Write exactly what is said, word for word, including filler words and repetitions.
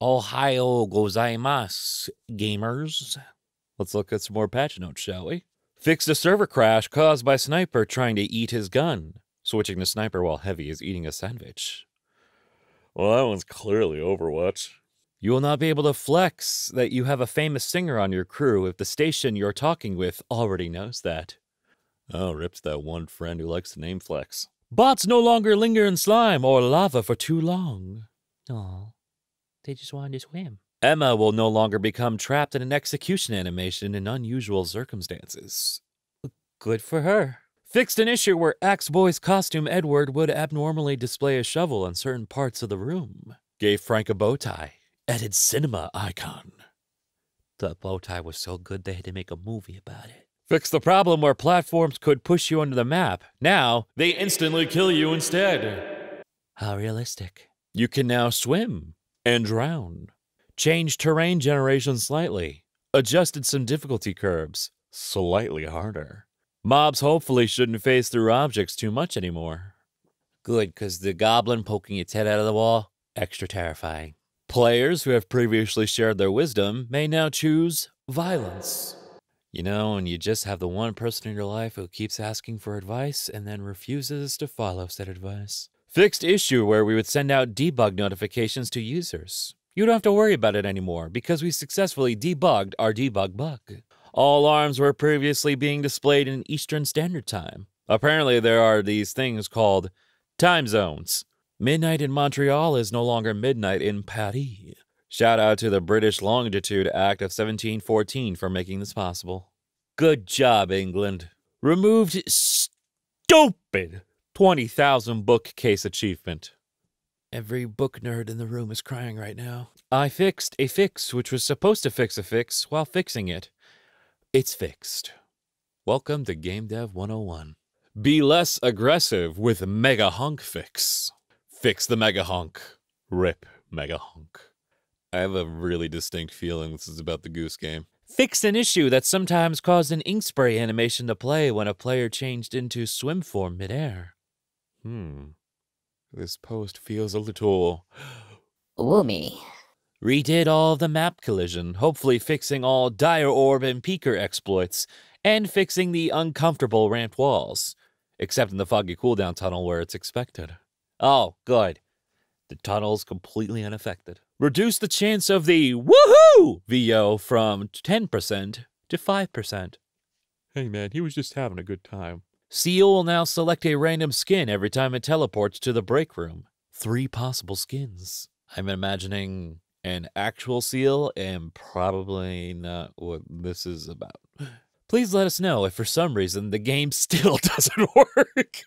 Ohio gozaimasu, gamers. Let's look at some more patch notes, shall we? Fixed a server crash caused by sniper trying to eat his gun. Switching to sniper while heavy is eating a sandwich. Well, that one's clearly Overwatch. You will not be able to flex that you have a famous singer on your crew if the station you're talking with already knows that. Oh, rips that one friend who likes to name flex. Bots no longer linger in slime or lava for too long. Aw, they just wanted to swim. Emma will no longer become trapped in an execution animation in unusual circumstances. Good for her. Fixed an issue where Axe-Boy's costume Edward would abnormally display a shovel in certain parts of the room. Gave Frank a bow tie. Added cinema icon. The bow tie was so good they had to make a movie about it. Fixed the problem where platforms could push you under the map. Now, they instantly kill you instead. How realistic. You can now swim and drown. Changed terrain generation slightly. Adjusted some difficulty curves. Slightly harder. Mobs hopefully shouldn't phase through objects too much anymore. Good, because the goblin poking its head out of the wall, extra terrifying. Players who have previously shared their wisdom may now choose violence. You know, and you just have the one person in your life who keeps asking for advice and then refuses to follow said advice. Fixed issue where we would send out debug notifications to users. You don't have to worry about it anymore because we successfully debugged our debug bug. All arms were previously being displayed in Eastern Standard Time. Apparently there are these things called time zones. Midnight in Montreal is no longer midnight in Paris. Shout out to the British Longitude Act of seventeen fourteen for making this possible. Good job, England. Removed stupid twenty thousand bookcase achievement. Every book nerd in the room is crying right now. I fixed a fix which was supposed to fix a fix while fixing it. It's fixed. Welcome to Game Dev one oh one. Be less aggressive with Mega Honk Fix. Fix the Mega Honk. Rip Mega Honk. I have a really distinct feeling this is about the Goose Game. Fix an issue that sometimes caused an ink spray animation to play when a player changed into swim form midair. Hmm. This post feels a little... woomy. Redid all the map collision, hopefully fixing all Dire Orb and Peeker exploits, and fixing the uncomfortable ramp walls, except in the foggy cooldown tunnel where it's expected. Oh, good. The tunnel's completely unaffected. Reduce the chance of the woohoo V O from ten percent to five percent. Hey man, he was just having a good time. Seal will now select a random skin every time it teleports to the break room. Three possible skins. I'm imagining... an actual seal, and probably not what this is about. Please let us know if for some reason the game still doesn't work.